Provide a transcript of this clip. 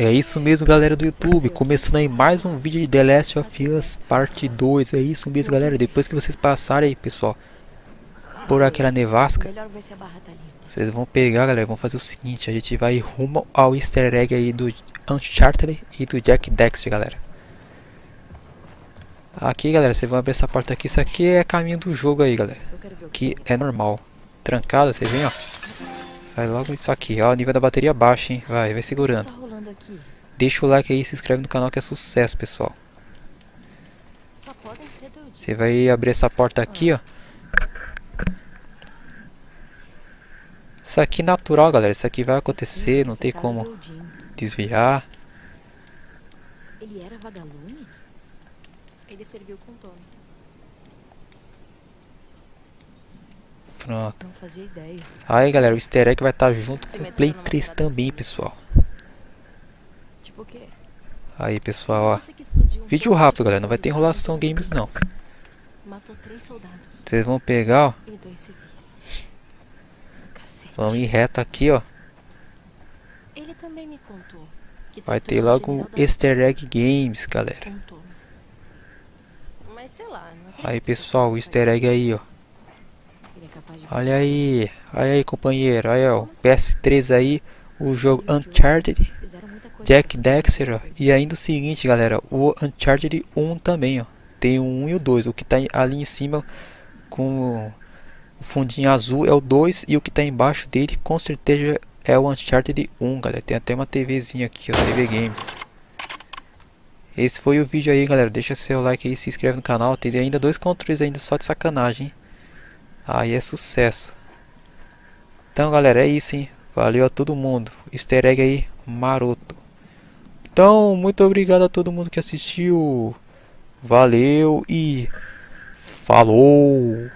É isso mesmo, galera do YouTube, começando aí mais um vídeo de The Last of Us Parte 2, é isso mesmo, galera. Depois que vocês passarem aí, pessoal, por aquela nevasca, vocês vão pegar, galera, vão fazer o seguinte, a gente vai rumo ao easter egg aí do Uncharted e do Jak and Daxter, galera. Aqui, galera, vocês vão abrir essa porta aqui, isso aqui é caminho do jogo aí, galera, que é normal, trancada, vocês veem, ó, vai logo isso aqui, ó, o nível da bateria baixo, hein, vai segurando. Deixa o like aí, se inscreve no canal que é sucesso, pessoal. Você vai abrir essa porta aqui, ó. Isso aqui é natural, galera. Isso aqui vai acontecer, não tem como desviar. Ele era vagalume? Ele serviu com Tommy. Pronto. Não fazia ideia. Aí, galera, o easter egg vai estar junto com o Play 3 também, pessoal. Aí, pessoal, ó, vídeo rápido, galera, não vai ter enrolação games não. Vocês vão pegar, ó, vão ir reto aqui, ó, vai ter logo easter egg games, galera. Aí, pessoal, o easter egg aí, ó, olha aí, companheiro, olha, ó, PS3 aí, o jogo Uncharted, Jak and Daxter, ó. E ainda o seguinte, galera, o Uncharted 1 também, ó, tem o 1 e o 2, o que tá ali em cima com o fundinho azul é o 2 e o que tá embaixo dele com certeza é o Uncharted 1, galera, tem até uma TVzinha aqui, ó, TV Games. Esse foi o vídeo aí, galera, deixa seu like aí, se inscreve no canal, tem ainda dois controles ainda só de sacanagem, hein? Aí é sucesso. Então, galera, é isso, hein, valeu a todo mundo, easter egg aí, maroto. Então, muito obrigado a todo mundo que assistiu. Valeu e falou!